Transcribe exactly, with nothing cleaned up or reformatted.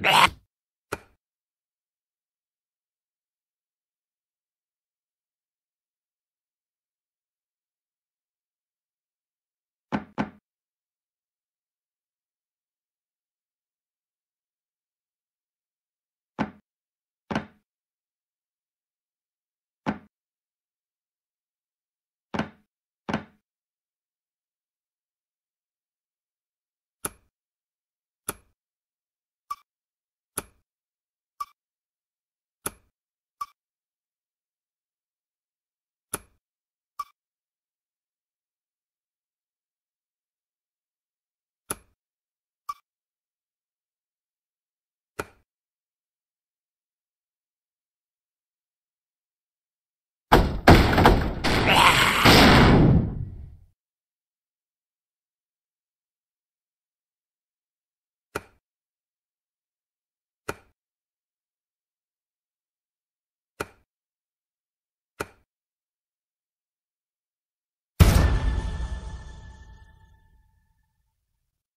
Blech.